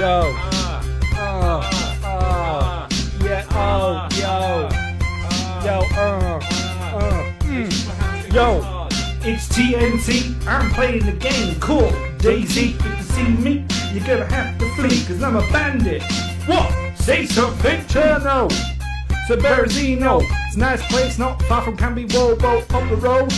yo. Yeah, oh, yo. Yo, yo. It's TNT, I'm playing the game called DayZ. If you see me, you're gonna have to flee, cause I'm a bandit. What? Say something, Cherno. So Berezino, it's a nice place, not far from Canby, Robo up the road.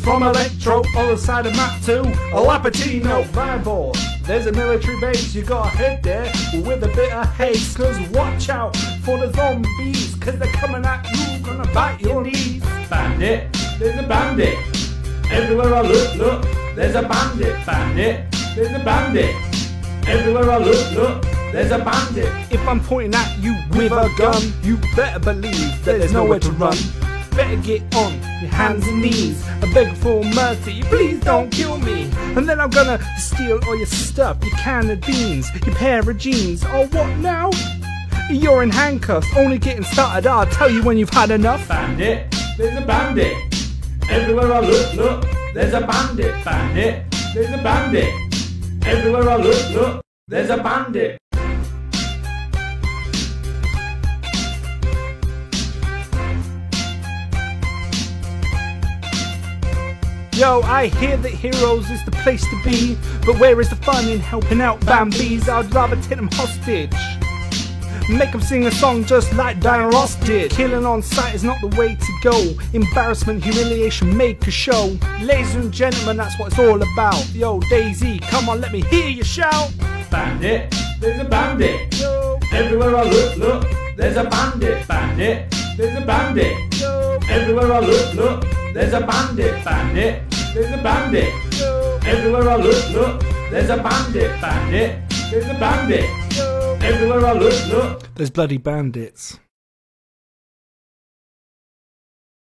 From Electro, other side of map 2, a lapotino 5-4. There's a military base, you gotta head there with a bit of haste, cause watch out for the zombies, cause they're coming at you, gonna bite your knees. Bandit, there's a bandit, everywhere I look, look, there's a bandit. Bandit, there's a bandit, everywhere I look, look, there's a bandit. If I'm pointing at you with a gun, you better believe there's nowhere to run. Better get on your hands and knees, I beg for mercy, please don't kill me. And then I'm gonna steal all your stuff, your can of beans, your pair of jeans. Oh, what now? You're in handcuffs, only getting started, I'll tell you when you've had enough. Bandit, there's a bandit, everywhere I look, look, there's a bandit. Bandit, there's a bandit, everywhere I look, look, there's a bandit. Yo, I hear that Heroes is the place to be, but where is the fun in helping out Bambis? I'd rather take them hostage, make them sing a song just like Diana Ross did. Killing on sight is not the way to go, embarrassment, humiliation, make a show. Ladies and gentlemen, that's what it's all about. Yo, DayZ, come on, let me hear you shout. Bandit, there's a bandit, yo. Everywhere I look, look, there's a bandit. Bandit, there's a bandit, yo. Everywhere I look, look, there's a bandit. Bandit, there's a bandit, yo. Everywhere I look, look, there's a bandit. Bandit, there's a bandit, yo. Everywhere I look, look, there's bloody bandits.